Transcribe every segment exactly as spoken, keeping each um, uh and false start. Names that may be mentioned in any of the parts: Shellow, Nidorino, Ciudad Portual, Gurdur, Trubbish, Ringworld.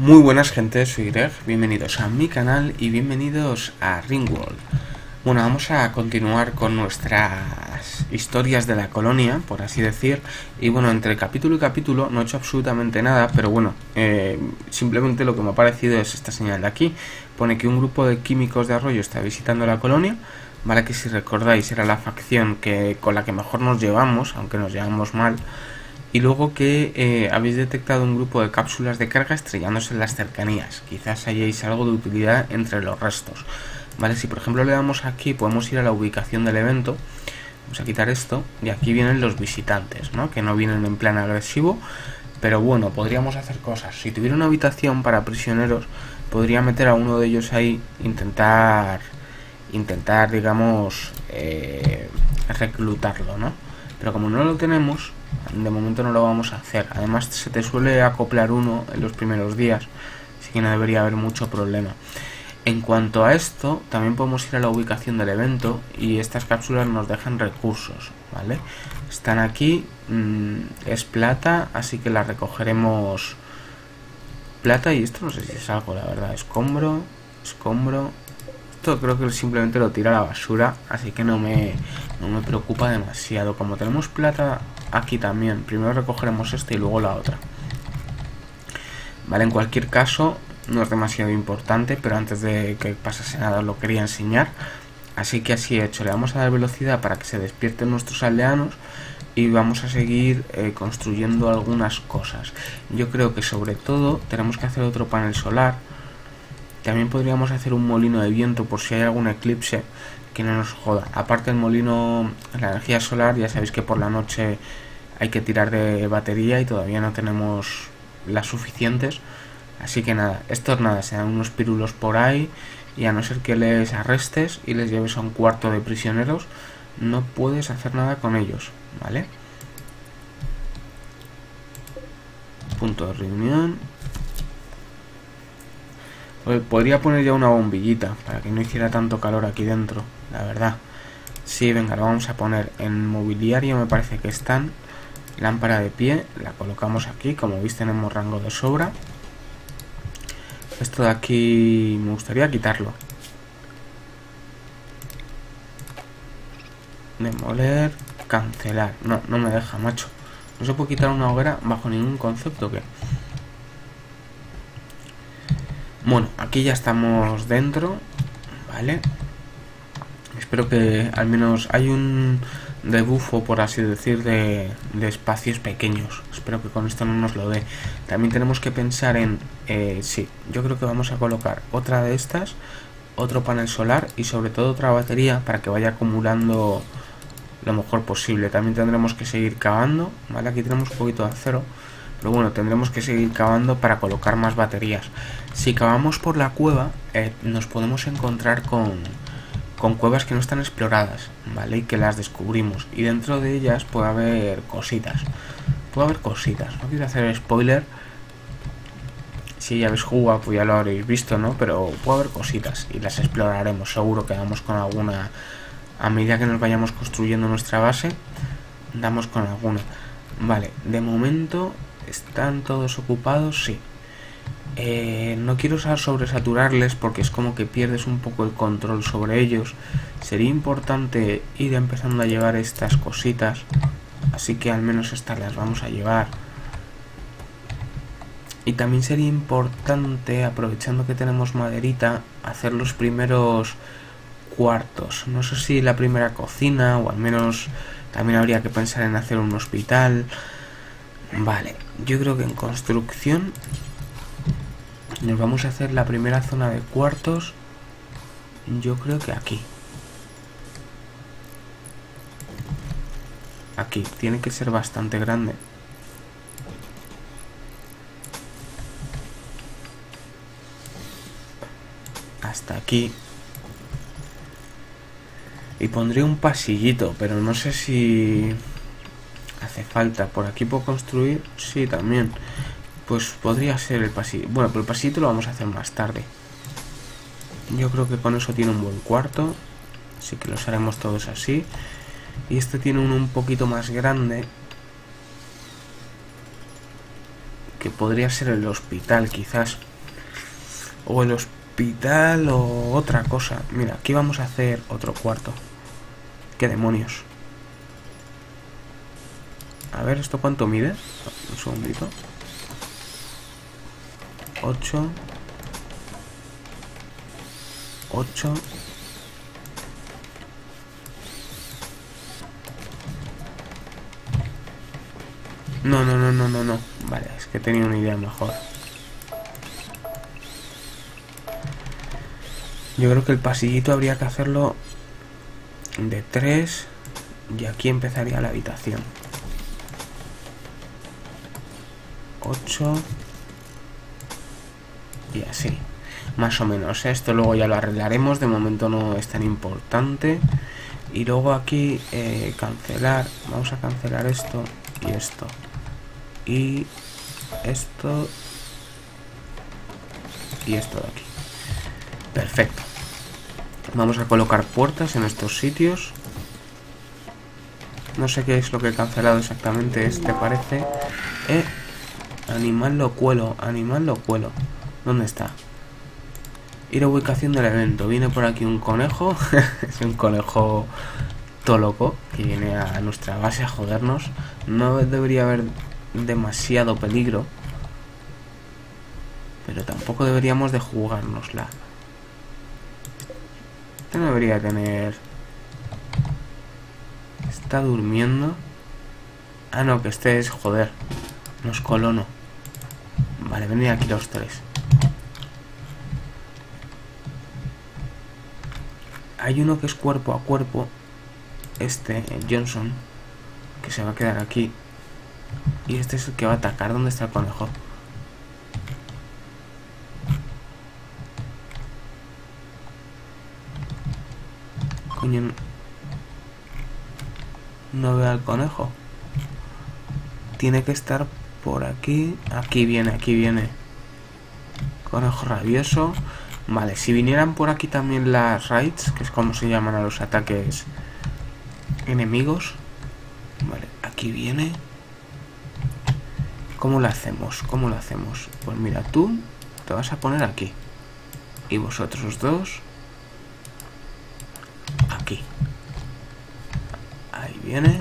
Muy buenas gente, soy Greg, bienvenidos a mi canal y bienvenidos a Ringworld. Bueno, vamos a continuar con nuestras historias de la colonia, por así decir. Y bueno, entre capítulo y capítulo no he hecho absolutamente nada, pero bueno, eh, simplemente lo que me ha parecido es esta señal de aquí. Pone que un grupo de químicos de arroyo está visitando la colonia, ¿vale? Que si recordáis era la facción que con la que mejor nos llevamos, aunque nos llevamos mal. Y luego que eh, habéis detectado un grupo de cápsulas de carga estrellándose en las cercanías. Quizás hayáis algo de utilidad entre los restos. Vale, si por ejemplo le damos aquí, podemos ir a la ubicación del evento. Vamos a quitar esto. Y aquí vienen los visitantes, ¿no? Que no vienen en plan agresivo. Pero bueno, podríamos hacer cosas. Si tuviera una habitación para prisioneros, podría meter a uno de ellos ahí. Intentar, intentar digamos, eh, reclutarlo, ¿no? Pero como no lo tenemos, de momento no lo vamos a hacer. Además se te suele acoplar uno en los primeros días, así que no debería haber mucho problema. En cuanto a esto, también podemos ir a la ubicación del evento y estas cápsulas nos dejan recursos, ¿vale? Están aquí, mmm, es plata, así que la recogeremos. Plata y esto no sé si es algo, la verdad. Escombro, escombro. Esto creo que simplemente lo tira a la basura, así que no me, no me preocupa demasiado. Como tenemos plata aquí también, primero recogeremos esta y luego la otra. Vale, en cualquier caso, no es demasiado importante, pero antes de que pasase nada os lo quería enseñar. Así que así hecho, le vamos a dar velocidad para que se despierten nuestros aldeanos y vamos a seguir eh, construyendo algunas cosas. Yo creo que sobre todo tenemos que hacer otro panel solar. También podríamos hacer un molino de viento por si hay algún eclipse que no nos joda. Aparte el molino, la energía solar, ya sabéis que por la noche hay que tirar de batería y todavía no tenemos las suficientes. Así que nada, esto es nada, se dan unos pirulos por ahí y a no ser que les arrestes y les lleves a un cuarto de prisioneros, no puedes hacer nada con ellos, ¿vale? Punto de reunión. Podría poner ya una bombillita para que no hiciera tanto calor aquí dentro, la verdad. Sí, venga, lo vamos a poner en mobiliario, me parece que están. Lámpara de pie, la colocamos aquí, como veis tenemos rango de sobra. Esto de aquí me gustaría quitarlo. Demoler, cancelar. No, no me deja, macho. No se puede quitar una hoguera bajo ningún concepto, ¿qué? Bueno, aquí ya estamos dentro, ¿vale? Espero que al menos hay un debufo, por así decir, de, de espacios pequeños. Espero que con esto no nos lo dé. También tenemos que pensar en... Eh, sí, yo creo que vamos a colocar otra de estas, otro panel solar y sobre todo otra batería para que vaya acumulando lo mejor posible. También tendremos que seguir cavando, ¿vale? Aquí tenemos un poquito de acero. Pero bueno, tendremos que seguir cavando para colocar más baterías. Si cavamos por la cueva, eh, nos podemos encontrar con, con cuevas que no están exploradas, ¿vale? Y que las descubrimos. Y dentro de ellas puede haber cositas. Puede haber cositas. No quiero hacer spoiler. Si ya habéis jugado, pues ya lo habréis visto, ¿no? Pero puede haber cositas y las exploraremos. Seguro que vamos con alguna... A medida que nos vayamos construyendo nuestra base, damos con alguna. Vale, de momento... ¿Están todos ocupados? Sí. Eh, no quiero sobresaturarles porque es como que pierdes un poco el control sobre ellos. Sería importante ir empezando a llevar estas cositas. Así que al menos estas las vamos a llevar. Y también sería importante, aprovechando que tenemos maderita, hacer los primeros cuartos. No sé si la primera cocina o al menos también habría que pensar en hacer un hospital. Vale, yo creo que en construcción nos vamos a hacer la primera zona de cuartos. Yo creo que aquí. Aquí, tiene que ser bastante grande. Hasta aquí. Y pondré un pasillito, pero no sé si... hace falta. Por aquí puedo construir. Sí, también. Pues podría ser el pasillo. Bueno, pero el pasillito lo vamos a hacer más tarde. Yo creo que con eso tiene un buen cuarto. Así que los haremos todos así. Y este tiene uno un poquito más grande. que podría ser el hospital quizás, o el hospital o otra cosa. Mira, aquí vamos a hacer otro cuarto. ¿Qué demonios? A ver, ¿esto cuánto mide? Un segundito. Ocho ocho. No, no, no, no, no, no. Vale, es que tenía una idea mejor. Yo creo que el pasillito habría que hacerlo de tres. Y aquí empezaría la habitación. ocho. Y así. Más o menos. Esto luego ya lo arreglaremos. De momento no es tan importante. Y luego aquí eh, cancelar. Vamos a cancelar esto y esto. Y esto. Y esto de aquí. Perfecto. Vamos a colocar puertas en estos sitios. No sé qué es lo que he cancelado exactamente. Este parece. Eh. Animal lo cuelo. Animal lo cuelo. ¿Dónde está? Ir a ubicación del evento. Viene por aquí un conejo. Es un conejo todo loco. Que viene a nuestra base a jodernos. No debería haber demasiado peligro, pero tampoco deberíamos de jugárnosla. Este no debería tener. Está durmiendo. Ah, no, que este es, joder, nos colono. Vale, venid aquí los tres. Hay uno que es cuerpo a cuerpo. Este, el Johnson, que se va a quedar aquí. Y este es el que va a atacar. ¿Dónde está el conejo? Coño, no veo al conejo. Tiene que estar por aquí. Aquí viene, aquí viene. Conejo rabioso. Vale, si vinieran por aquí también las raids, que es como se llaman a los ataques enemigos. Vale, aquí viene. ¿Cómo lo hacemos? ¿Cómo lo hacemos? Pues mira, tú te vas a poner aquí. Y vosotros los dos. Aquí. Ahí viene.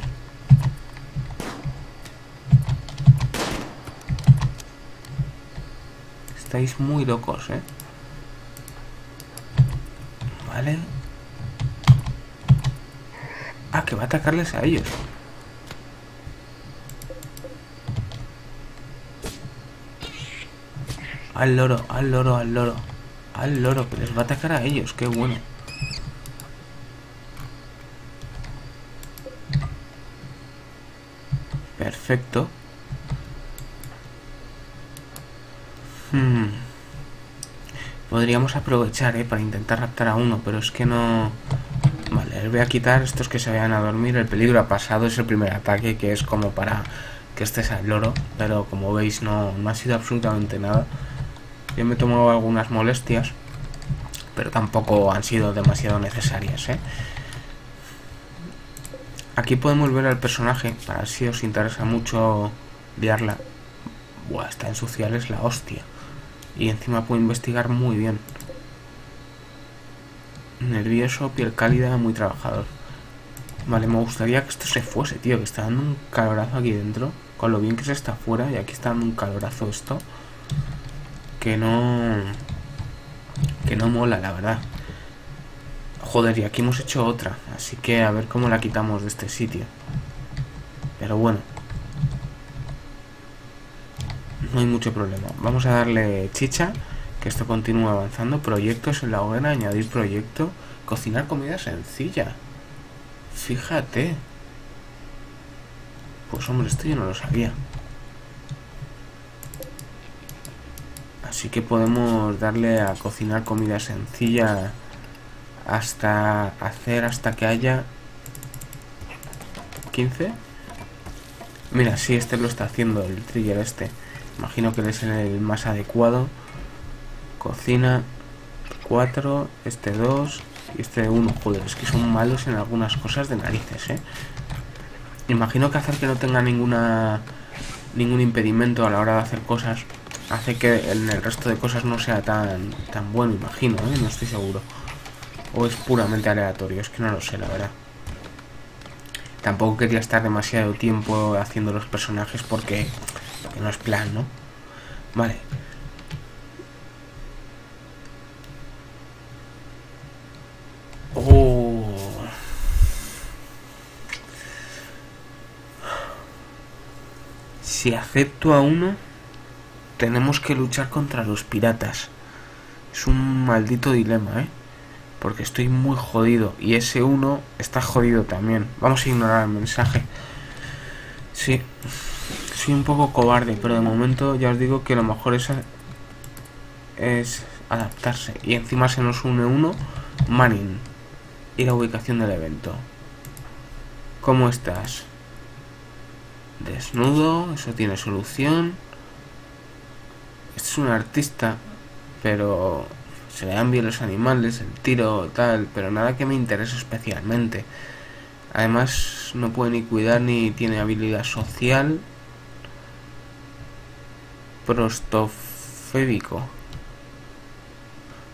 Estáis muy locos, ¿eh? Vale. Ah, que va a atacarles a ellos. Al loro, al loro, al loro. Al loro, que les va a atacar a ellos. Qué bueno. Perfecto. Hmm. Podríamos aprovechar, ¿eh? Para intentar raptar a uno, pero es que no... Vale, les voy a quitar estos que se vayan a dormir. El peligro ha pasado, es el primer ataque, que es como para que este es al loro. Pero como veis no, no ha sido absolutamente nada. Yo me he tomado algunas molestias, pero tampoco han sido demasiado necesarias, ¿eh? Aquí podemos ver al personaje, para si os interesa mucho liarla. Buah, está en social, es la hostia. Y encima puedo investigar muy bien. Nervioso, piel cálida, muy trabajador. Vale, me gustaría que esto se fuese, tío, que está dando un calorazo aquí dentro. Con lo bien que se está afuera, y aquí está dando un calorazo esto. Que no... Que no mola, la verdad. Joder, y aquí hemos hecho otra. Así que a ver cómo la quitamos de este sitio. Pero bueno. No hay mucho problema. Vamos a darle chicha. Que esto continúa avanzando. Proyectos en la hoguera. Añadir proyecto. Cocinar comida sencilla. Fíjate. Pues hombre, esto yo no lo sabía. Así que podemos darle a cocinar comida sencilla hasta hacer hasta que haya quince. Mira, sí, este lo está haciendo el trigger este. Imagino que es el más adecuado. Cocina cuatro, este dos y este uno. Joder, es que son malos en algunas cosas de narices, ¿eh? Imagino que hacer que no tenga ninguna ningún impedimento a la hora de hacer cosas, hace que en el resto de cosas no sea tan, tan bueno, imagino, ¿eh? No estoy seguro. O es puramente aleatorio, es que no lo sé, la verdad. Tampoco quería estar demasiado tiempo haciendo los personajes porque, porque no es plan, ¿no? Vale. Oh. Si acepto a uno, tenemos que luchar contra los piratas. Es un maldito dilema, ¿eh? Porque estoy muy jodido. Y ese uno está jodido también. Vamos a ignorar el mensaje. Sí. Soy un poco cobarde, pero de momento ya os digo que lo mejor es, a... es adaptarse. Y encima se nos une uno. Manning. Y la ubicación del evento. ¿Cómo estás? Desnudo. Eso tiene solución. Este es un artista. Pero... se le dan bien los animales, el tiro, tal, pero nada que me interese especialmente. Además, no puede ni cuidar ni tiene habilidad social. Prostofébico.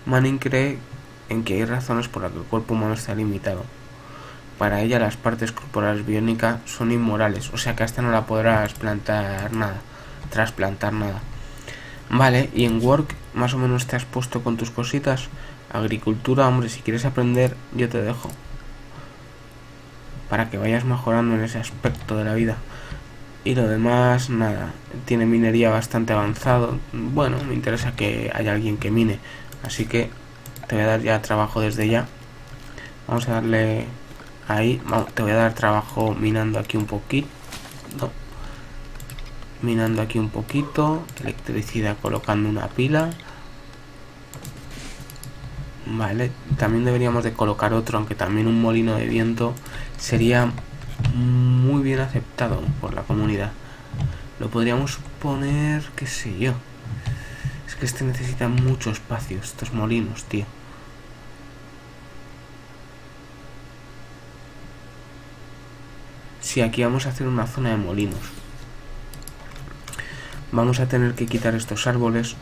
Manning cree en que hay razones por las que el cuerpo humano está limitado. Para ella las partes corporales biónicas son inmorales, o sea que hasta no la podrás plantar nada, trasplantar nada. Vale, y en Work más o menos te has puesto con tus cositas. Agricultura, hombre, si quieres aprender, yo te dejo. Para que vayas mejorando en ese aspecto de la vida. Y lo demás, nada. Tiene minería bastante avanzado. Bueno, me interesa que haya alguien que mine. Así que te voy a dar ya trabajo desde ya. Vamos a darle ahí. Vamos, te voy a dar trabajo minando aquí un poquito. No. Minando aquí un poquito, electricidad colocando una pila. Vale, también deberíamos de colocar otro, aunque también un molino de viento sería muy bien aceptado por la comunidad. Lo podríamos poner, qué sé yo. Es que este necesita mucho espacio, estos molinos, tío. Sí, aquí vamos a hacer una zona de molinos. Vamos a tener que quitar estos árboles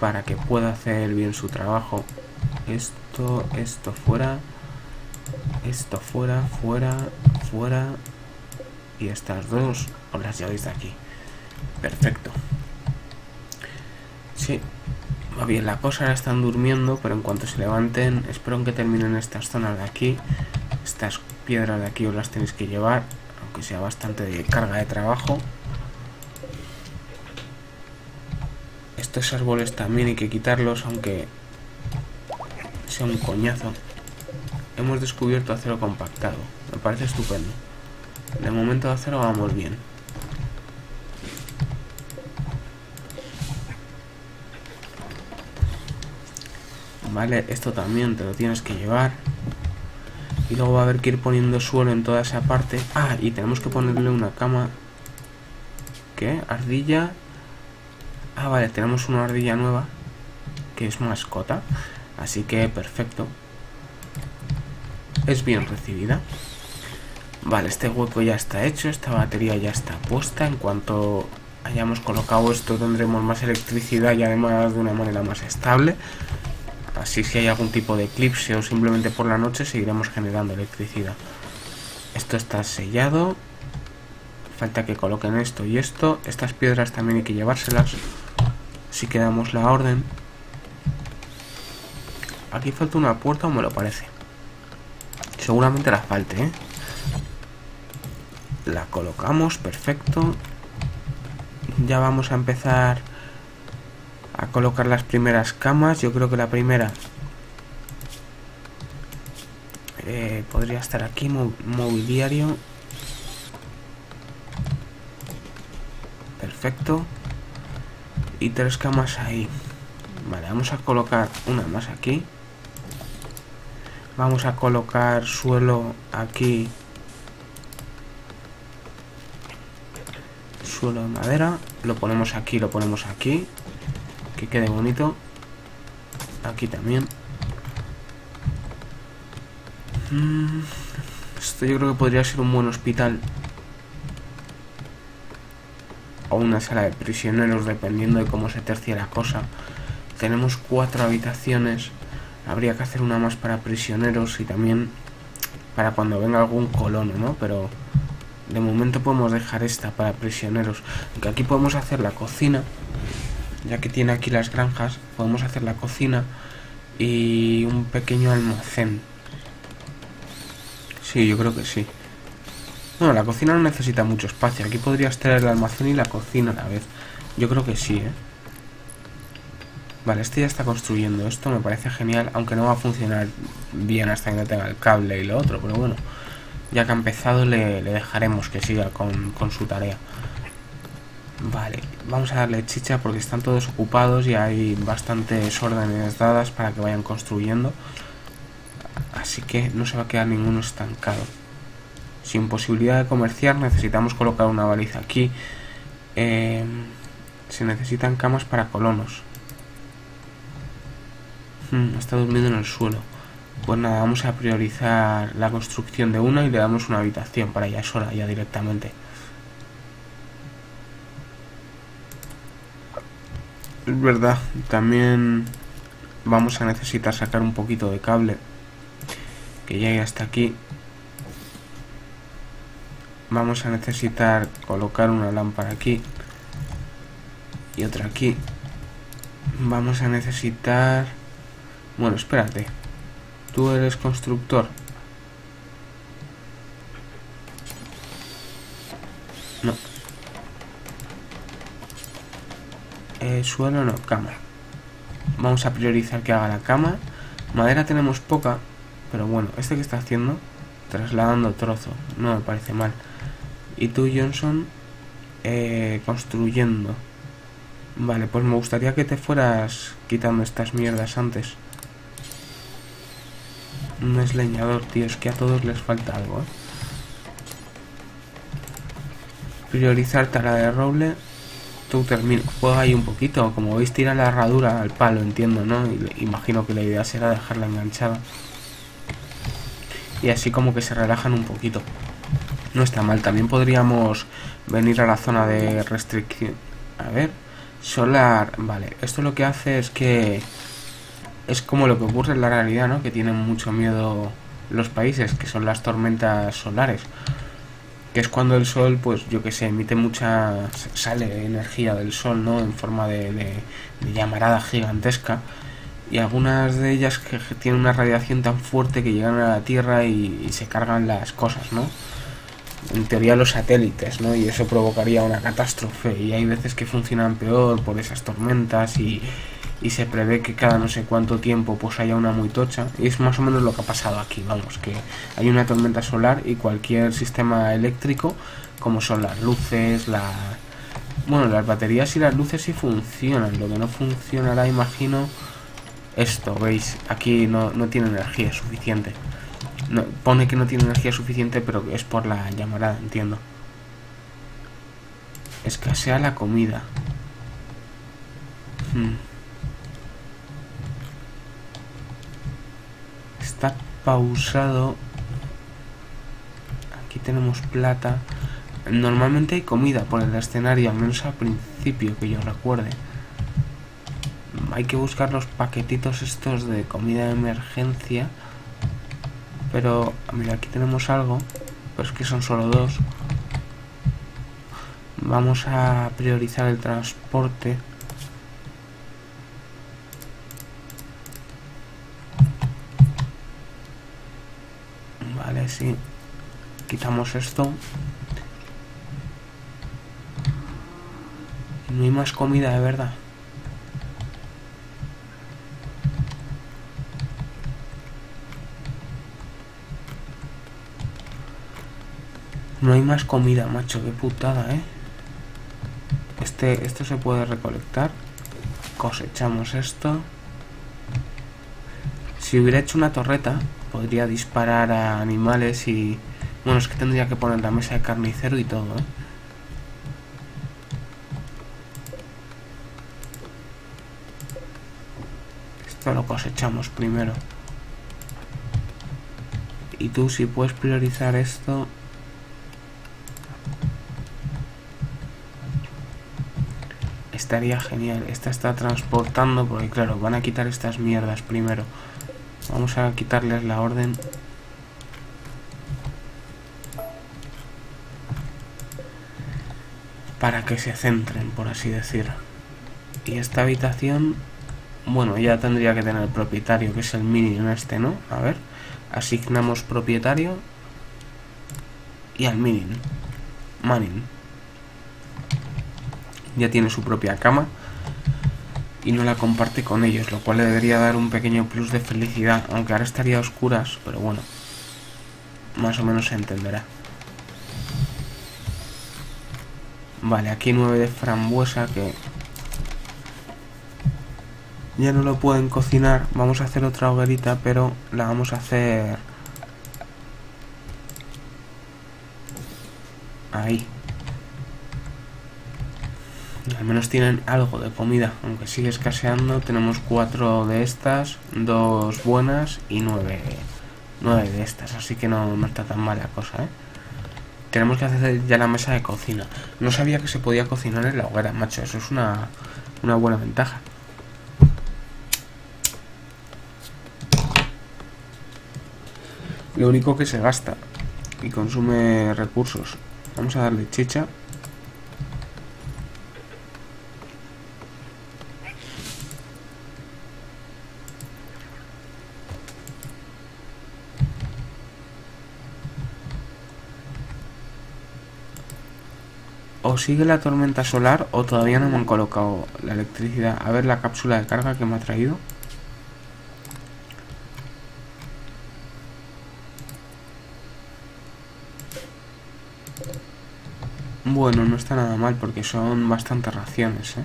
para que pueda hacer bien su trabajo. Esto, esto fuera, esto fuera, fuera, fuera. Y estas dos os las lleváis de aquí. Perfecto. Sí, va bien la cosa, ahora están durmiendo, pero en cuanto se levanten, espero que terminen estas zonas de aquí. Estas piedras de aquí os las tenéis que llevar, que sea bastante de carga de trabajo. Estos árboles también hay que quitarlos, aunque sea un coñazo. Hemos descubierto acero compactado, me parece estupendo. De momento de acero vamos bien. Vale, esto también te lo tienes que llevar. Y luego va a haber que ir poniendo suelo en toda esa parte. Ah, y tenemos que ponerle una cama. ¿Qué? Ardilla. Ah, vale, tenemos una ardilla nueva, que es mascota. Así que perfecto. Es bien recibida. Vale, este hueco ya está hecho. Esta batería ya está puesta. En cuanto hayamos colocado esto, tendremos más electricidad y además de una manera más estable. Así si hay algún tipo de eclipse o simplemente por la noche seguiremos generando electricidad. Esto está sellado. Falta que coloquen esto y esto. Estas piedras también hay que llevárselas. Así que damos la orden. Aquí falta una puerta o me lo parece. Seguramente la falte, ¿eh? La colocamos, perfecto. Ya vamos a empezar a colocar las primeras camas. Yo creo que la primera eh, podría estar aquí. Mobiliario. Perfecto. Y tres camas ahí. Vale, vamos a colocar una más aquí. Vamos a colocar suelo aquí. Suelo de madera. Lo ponemos aquí, lo ponemos aquí. Que quede bonito. Aquí también. Mm, Esto yo creo que podría ser un buen hospital. O una sala de prisioneros, dependiendo de cómo se tercie la cosa. Tenemos cuatro habitaciones. Habría que hacer una más para prisioneros y también para cuando venga algún colono, ¿no? Pero de momento podemos dejar esta para prisioneros. Aunque aquí podemos hacer la cocina, ya que tiene aquí las granjas, podemos hacer la cocina y un pequeño almacén. Sí, yo creo que sí. Bueno, la cocina no necesita mucho espacio. Aquí podrías traer el almacén y la cocina a la vez. Yo creo que sí, ¿eh? Vale, este ya está construyendo. Esto me parece genial, aunque no va a funcionar bien hasta que no tenga el cable y lo otro. Pero bueno, ya que ha empezado le, le dejaremos que siga con, con su tarea. Vale, vamos a darle chicha porque están todos ocupados y hay bastantes órdenes dadas para que vayan construyendo. Así que no se va a quedar ninguno estancado. Sin posibilidad de comerciar necesitamos colocar una baliza aquí. Eh, se necesitan camas para colonos. Hmm, está durmiendo en el suelo. Pues nada, vamos a priorizar la construcción de una y le damos una habitación para ella sola, ya directamente. Es verdad, también vamos a necesitar sacar un poquito de cable que llegue hasta aquí. Vamos a necesitar colocar una lámpara aquí y otra aquí. Vamos a necesitar... Bueno, espérate. Tú eres constructor. No. Eh, suelo no, cama. Vamos a priorizar que haga la cama. Madera tenemos poca, pero bueno, este que está haciendo, trasladando trozo, no me parece mal. Y tú, Johnson, eh, construyendo. Vale, pues me gustaría que te fueras quitando estas mierdas antes. No es leñador, tío, es que a todos les falta algo, ¿eh? Priorizar tala de roble. Tú termina, juega ahí un poquito. Como veis, tira la herradura al palo, entiendo, ¿no? Y le, imagino que la idea será dejarla enganchada. Y así como que se relajan un poquito. No está mal. También podríamos venir a la zona de restricción. A ver. Solar. Vale. Esto lo que hace es que... Es como lo que ocurre en la realidad, ¿no? Que tienen mucho miedo los países, que son las tormentas solares. Que es cuando el sol, pues yo que sé, emite mucha... Sale energía del sol, ¿no? En forma de, de, de llamarada gigantesca. Y algunas de ellas que tienen una radiación tan fuerte que llegan a la Tierra y, y se cargan las cosas, ¿no? En teoría los satélites, ¿no? Y eso provocaría una catástrofe. Y hay veces que funcionan peor por esas tormentas y... Y se prevé que cada no sé cuánto tiempo pues haya una muy tocha. Y es más o menos lo que ha pasado aquí, vamos, que hay una tormenta solar y cualquier sistema eléctrico, como son las luces, la... Bueno, las baterías y las luces sí funcionan. Lo que no funcionará, imagino, esto, ¿veis? Aquí no, no tiene energía suficiente. No, pone que no tiene energía suficiente, pero es por la llamarada, entiendo. Escasea la comida. Hmm. Está pausado. Aquí tenemos plata. Normalmente hay comida por el escenario, al menos al principio que yo recuerde. Hay que buscar los paquetitos estos de comida de emergencia. Pero, mira, aquí tenemos algo. Pero es que son solo dos. Vamos a priorizar el transporte. Vale, sí. Quitamos esto. No hay más comida, de verdad. No hay más comida, macho. Qué putada, ¿eh? Este, esto se puede recolectar. Cosechamos esto. Si hubiera hecho una torreta... Podría disparar a animales y... Bueno, es que tendría que poner la mesa de carnicero y todo, ¿eh? Esto lo cosechamos primero. Y tú, si puedes priorizar esto. Estaría genial. Esta está transportando porque claro, van a quitar estas mierdas primero. Vamos a quitarles la orden. Para que se centren, por así decir. Y esta habitación... Bueno, ya tendría que tener el propietario, que es el minion este, ¿no? A ver, asignamos propietario y al minion. Manning. Ya tiene su propia cama y no la comparte con ellos, lo cual le debería dar un pequeño plus de felicidad, aunque ahora estaría a oscuras, pero bueno, más o menos se entenderá. Vale, aquí nueve de frambuesa que... Ya no lo pueden cocinar. Vamos a hacer otra hoguerita, pero la vamos a hacer... Ahí. Al menos tienen algo de comida, aunque sigue escaseando. Tenemos cuatro de estas, dos buenas y nueve, nueve de estas, así que no, no está tan mal la cosa, ¿eh? Tenemos que hacer ya la mesa de cocina. No sabía que se podía cocinar en la hoguera, macho. Eso es una, una buena ventaja. Lo único que se gasta y consume recursos. Vamos a darle chicha. O sigue la tormenta solar o todavía no me han colocado la electricidad. A ver la cápsula de carga que me ha traído. Bueno, no está nada mal porque son bastantes raciones, ¿eh?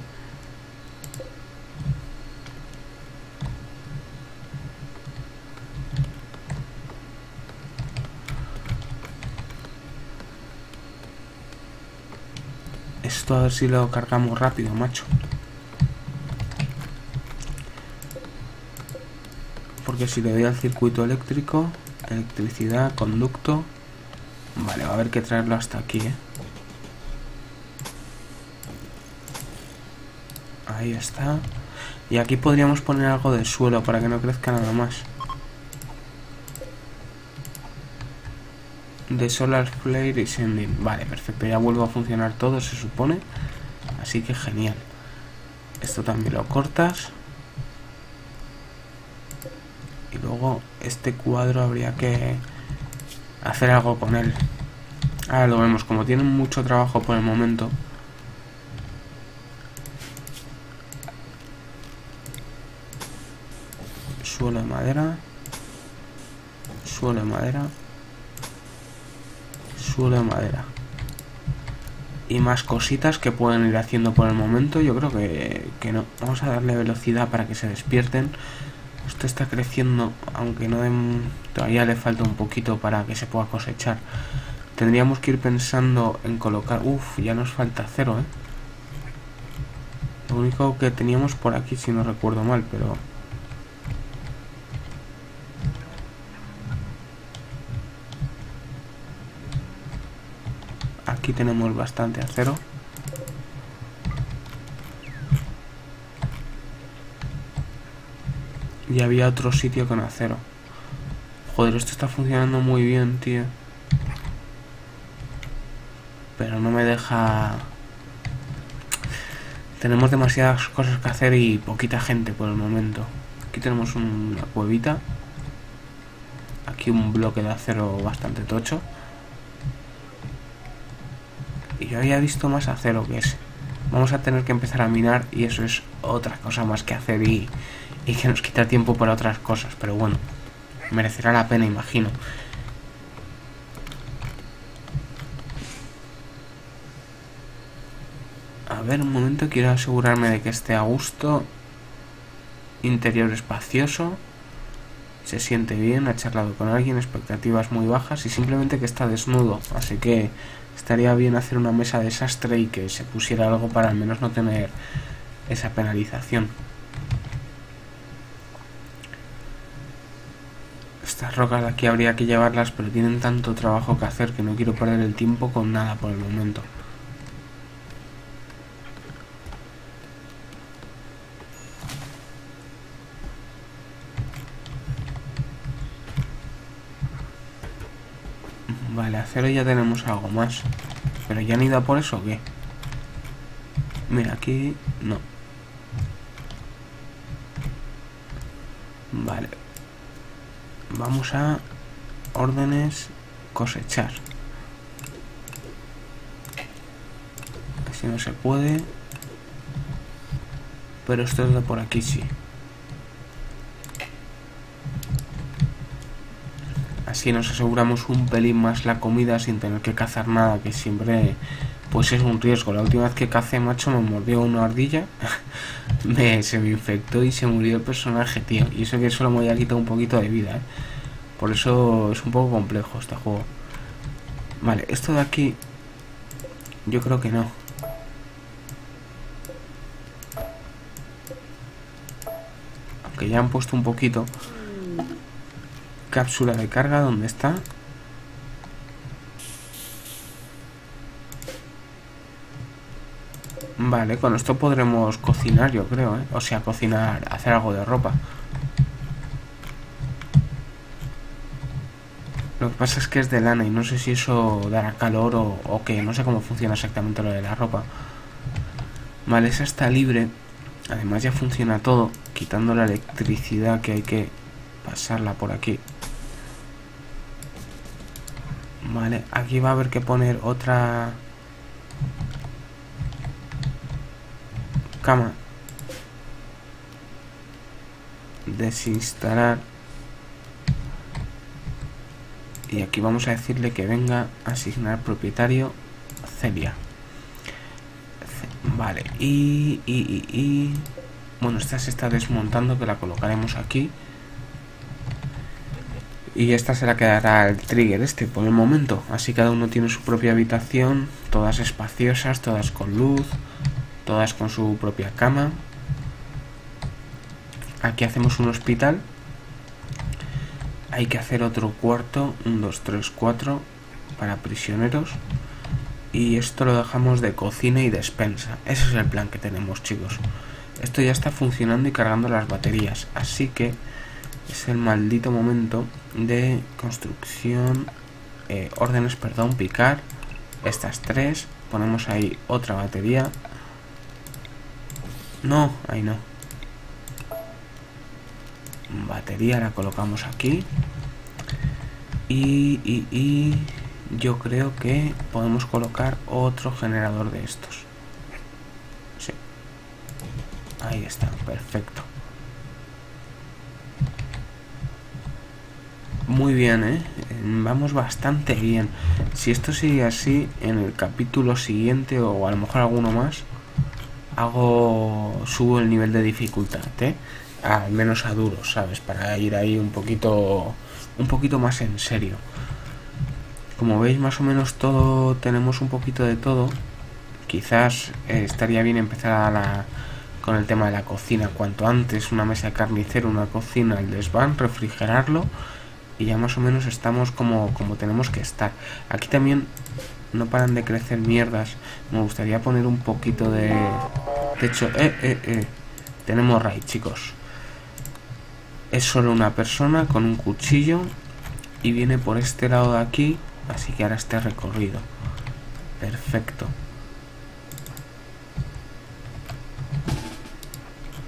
Esto a ver si lo cargamos rápido, macho. Porque si le doy al circuito eléctrico, electricidad, conducto... Vale, va a haber que traerlo hasta aquí, ¿eh? Ahí está. Y aquí podríamos poner algo de suelo para que no crezca nada más. De solar flare y sending. Vale, perfecto. Ya vuelvo a funcionar todo, se supone. Así que genial. Esto también lo cortas. Y luego este cuadro habría que hacer algo con él. Ahora lo vemos. Como tienen mucho trabajo por el momento... Suelo de madera, suelo de madera, suelo de madera. Y más cositas que pueden ir haciendo por el momento. Yo creo que, que no. Vamos a darle velocidad para que se despierten. Esto está creciendo, aunque no de, todavía le falta un poquito para que se pueda cosechar. Tendríamos que ir pensando en colocar... Uf, ya nos falta cero, ¿eh? Lo único que teníamos por aquí, si no recuerdo mal, pero... Aquí tenemos bastante acero. Y había otro sitio con acero. Joder, esto está funcionando muy bien, tío. Pero no me deja... Tenemos demasiadas cosas que hacer y poquita gente por el momento. Aquí tenemos una cuevita. Aquí un bloque de acero bastante tocho. Y yo había visto más acero que ese. Vamos a tener que empezar a minar y eso es otra cosa más que hacer y, y que nos quita tiempo para otras cosas. Pero bueno, merecerá la pena, imagino. A ver, un momento, quiero asegurarme de que esté a gusto. Interior espacioso. Se siente bien, ha charlado con alguien, expectativas muy bajas y simplemente que está desnudo. Así que estaría bien hacer una mesa de sastre y que se pusiera algo para al menos no tener esa penalización. Estas rocas de aquí habría que llevarlas, pero tienen tanto trabajo que hacer que no quiero perder el tiempo con nada por el momento. Vale, acero ya tenemos algo más. ¿Pero ya han ido a por eso o qué? Mira, aquí no. Vale. Vamos a órdenes cosechar. Así no se puede. Pero esto es de por aquí, sí. Así nos aseguramos un pelín más la comida sin tener que cazar nada, que siempre pues es un riesgo. La última vez que cacé, macho, me mordió una ardilla, me, se me infectó y se murió el personaje, tío. Y eso que solo me había quitado un poquito de vida, ¿eh? Por eso es un poco complejo este juego. Vale, esto de aquí yo creo que no. Aunque ya han puesto un poquito. Cápsula de carga, ¿dónde está? Vale, con esto podremos cocinar, yo creo, ¿eh? O sea, cocinar, hacer algo de ropa. Lo que pasa es que es de lana y no sé si eso dará calor o, o qué. No sé cómo funciona exactamente lo de la ropa. Vale, esa está libre. Además ya funciona todo, quitando la electricidad que hay que pasarla por aquí. Vale, aquí va a haber que poner otra cama. Desinstalar. Y aquí vamos a decirle que venga a asignar propietario Celia. Vale, y, y, y, y... bueno, esta se está desmontando, que la colocaremos aquí. Y esta se la quedará el trigger este por el momento. Así cada uno tiene su propia habitación, todas espaciosas, todas con luz, todas con su propia cama. Aquí hacemos un hospital. Hay que hacer otro cuarto, uno, dos, tres, cuatro, para prisioneros. Y esto lo dejamos de cocina y despensa. Ese es el plan que tenemos, chicos. Esto ya está funcionando y cargando las baterías, así que es el maldito momento de construcción, eh, órdenes, perdón, picar, estas tres, ponemos ahí otra batería, no, ahí no, batería la colocamos aquí, y, y, y yo creo que podemos colocar otro generador de estos, sí, ahí está, perfecto. Muy bien, ¿eh? Vamos bastante bien. Si esto sigue así, en el capítulo siguiente, o a lo mejor alguno más, hago subo el nivel de dificultad, ¿eh? Al menos a duro, ¿sabes? Para ir ahí un poquito, un poquito más en serio. Como veis, más o menos todo, tenemos un poquito de todo. Quizás eh, estaría bien empezar a la... con el tema de la cocina cuanto antes. Una mesa de carnicero, una cocina, el desván, refrigerarlo. Y ya más o menos estamos como, como tenemos que estar. Aquí también no paran de crecer mierdas. Me gustaría poner un poquito de techo. Eh, eh, eh. Tenemos raid, chicos. Es solo una persona con un cuchillo. Y viene por este lado de aquí. Así que ahora este recorrido. Perfecto.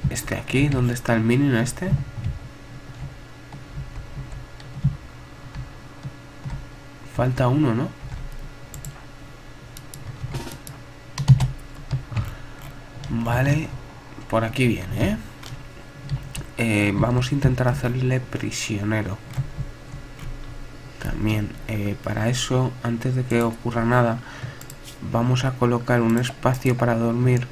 Este aquí. ¿Dónde está el minion este? Falta uno, ¿no? Vale, por aquí viene, ¿eh? Eh, vamos a intentar hacerle prisionero. También, eh, para eso, antes de que ocurra nada, vamos a colocar un espacio para dormir.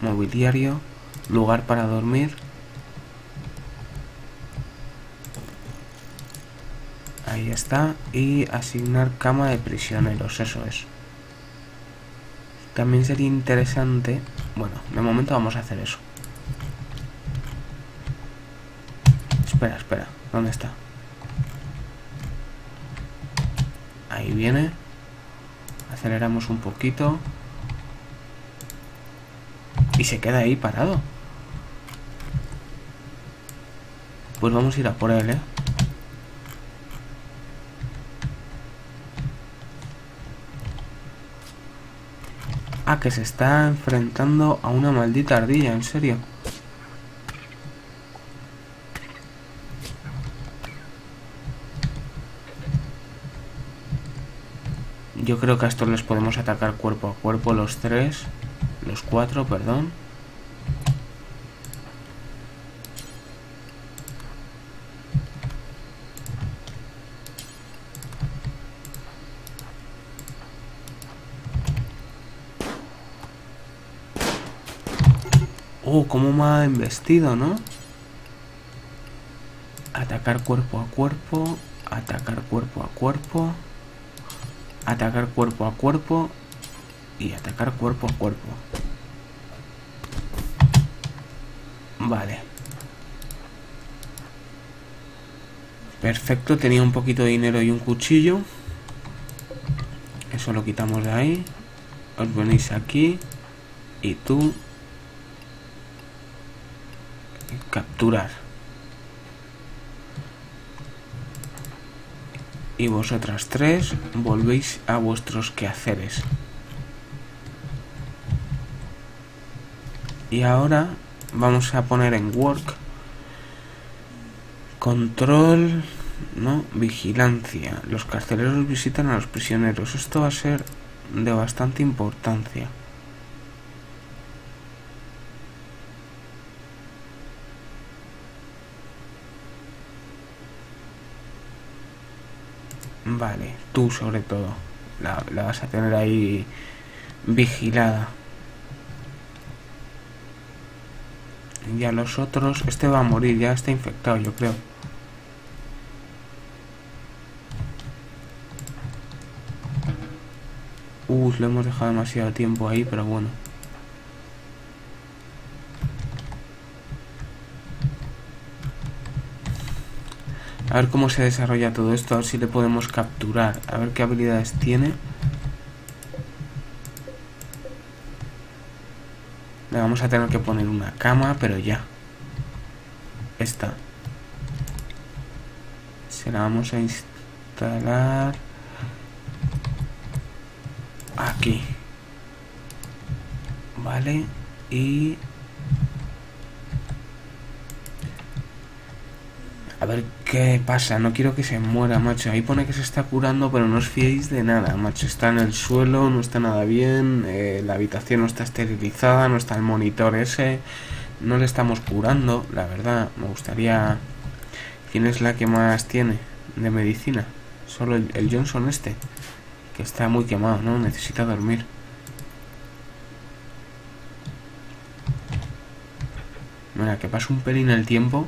Mobiliario, lugar para dormir. Ahí está, y asignar cama de prisioneros, eso es. También sería interesante, bueno, de momento vamos a hacer eso. espera, espera. ¿Dónde está? Ahí viene. Aceleramos un poquito. Y se queda ahí parado. Pues vamos a ir a por él, ¿eh? Ah, que se está enfrentando a una maldita ardilla, en serio. Yo creo que a estos les podemos atacar cuerpo a cuerpo los tres. Los cuatro, perdón. Oh, cómo me ha embestido, ¿no? Atacar cuerpo a cuerpo. Atacar cuerpo a cuerpo. Atacar cuerpo a cuerpo. Y atacar cuerpo a cuerpo. Vale. Perfecto, tenía un poquito de dinero y un cuchillo. Eso lo quitamos de ahí. Os venís aquí. Y tú... capturar. Y vosotras tres volvéis a vuestros quehaceres. Y ahora vamos a poner en work control, no, vigilancia. Los carceleros visitan a los prisioneros. Esto va a ser de bastante importancia. Vale, tú sobre todo. La, la vas a tener ahí vigilada. Y a los otros... Este va a morir, ya está infectado, yo creo. Uh, lo hemos dejado demasiado tiempo ahí, pero bueno. A ver cómo se desarrolla todo esto, a ver si le podemos capturar, a ver qué habilidades tiene. Le vamos a tener que poner una cama, pero ya. Esta. Se la vamos a instalar... aquí. Vale, y... a ver qué pasa, no quiero que se muera, macho. Ahí pone que se está curando, pero no os fiéis de nada, macho. Está en el suelo, no está nada bien, eh, la habitación no está esterilizada, no está el monitor ese. No le estamos curando, la verdad, me gustaría... ¿Quién es la que más tiene de medicina? Solo el, el Johnson este, que está muy quemado, ¿no? Necesita dormir. Mira, que pasa un pelín el tiempo...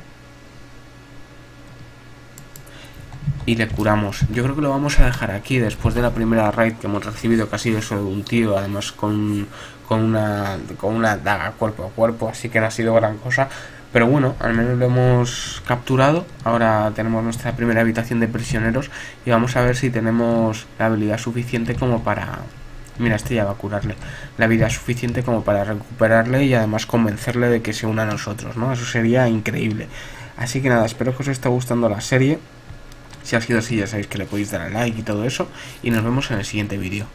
y le curamos. Yo creo que lo vamos a dejar aquí después de la primera raid que hemos recibido, que ha sido eso de un tío, además con, con, una, con una daga cuerpo a cuerpo, así que no ha sido gran cosa. Pero bueno, al menos lo hemos capturado. Ahora tenemos nuestra primera habitación de prisioneros y vamos a ver si tenemos la habilidad suficiente como para... Mira, este ya va a curarle. La habilidad suficiente como para recuperarle y además convencerle de que se una a nosotros, ¿no? Eso sería increíble. Así que nada, espero que os esté gustando la serie. Si ha sido así, ya sabéis que le podéis dar a like y todo eso. Y nos vemos en el siguiente vídeo.